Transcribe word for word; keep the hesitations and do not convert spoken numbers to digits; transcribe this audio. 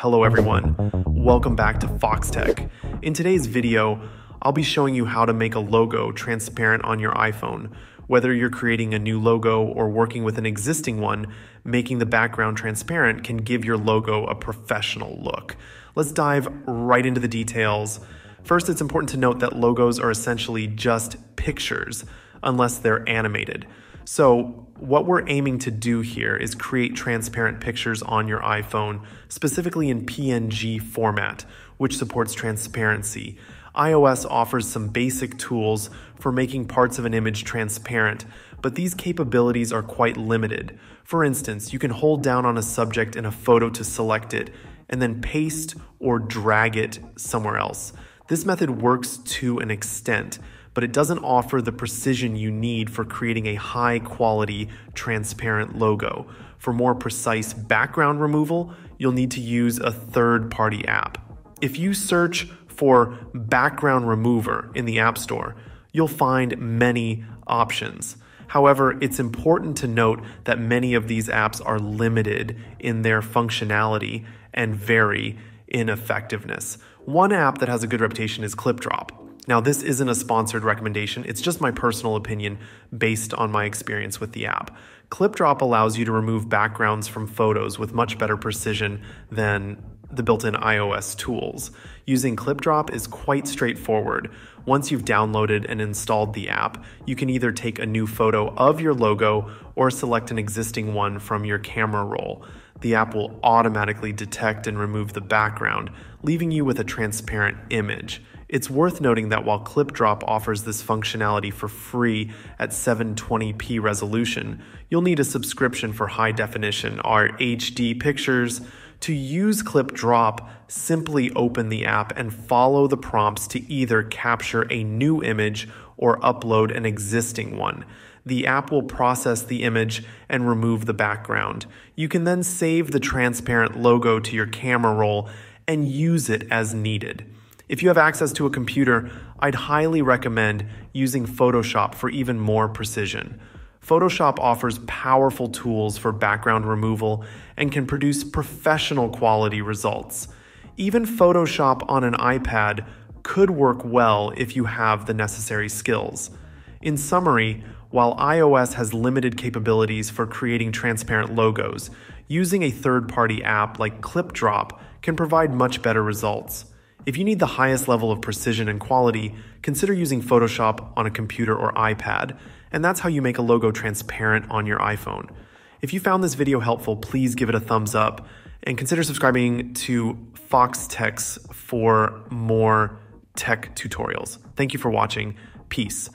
Hello everyone, welcome back to Foxtecc. In today's video, I'll be showing you how to make a logo transparent on your iPhone. Whether you're creating a new logo or working with an existing one, making the background transparent can give your logo a professional look. Let's dive right into the details. First, it's important to note that logos are essentially just pictures, unless they're animated. So what we're aiming to do here is create transparent pictures on your iPhone, specifically in P N G format, which supports transparency. iOS offers some basic tools for making parts of an image transparent, but these capabilities are quite limited. For instance, you can hold down on a subject in a photo to select it, and then paste or drag it somewhere else. This method works to an extent, but it doesn't offer the precision you need for creating a high-quality, transparent logo. For more precise background removal, you'll need to use a third-party app. If you search for background remover in the App Store, you'll find many options. However, it's important to note that many of these apps are limited in their functionality and vary in effectiveness. One app that has a good reputation is ClipDrop. Now, this isn't a sponsored recommendation, it's just my personal opinion based on my experience with the app. ClipDrop allows you to remove backgrounds from photos with much better precision than the built-in iOS tools. Using ClipDrop is quite straightforward. Once you've downloaded and installed the app, you can either take a new photo of your logo or select an existing one from your camera roll. The app will automatically detect and remove the background, leaving you with a transparent image. It's worth noting that while ClipDrop offers this functionality for free at seven twenty p resolution, you'll need a subscription for high definition or H D pictures. To use ClipDrop, simply open the app and follow the prompts to either capture a new image or upload an existing one. The app will process the image and remove the background. You can then save the transparent logo to your camera roll and use it as needed. If you have access to a computer, I'd highly recommend using Photoshop for even more precision. Photoshop offers powerful tools for background removal and can produce professional quality results. Even Photoshop on an iPad could work well if you have the necessary skills. In summary, while iOS has limited capabilities for creating transparent logos, using a third-party app like ClipDrop can provide much better results. If you need the highest level of precision and quality, consider using Photoshop on a computer or iPad, and that's how you make a logo transparent on your iPhone. If you found this video helpful, please give it a thumbs up and consider subscribing to Foxtecc for more tech tutorials. Thank you for watching. Peace.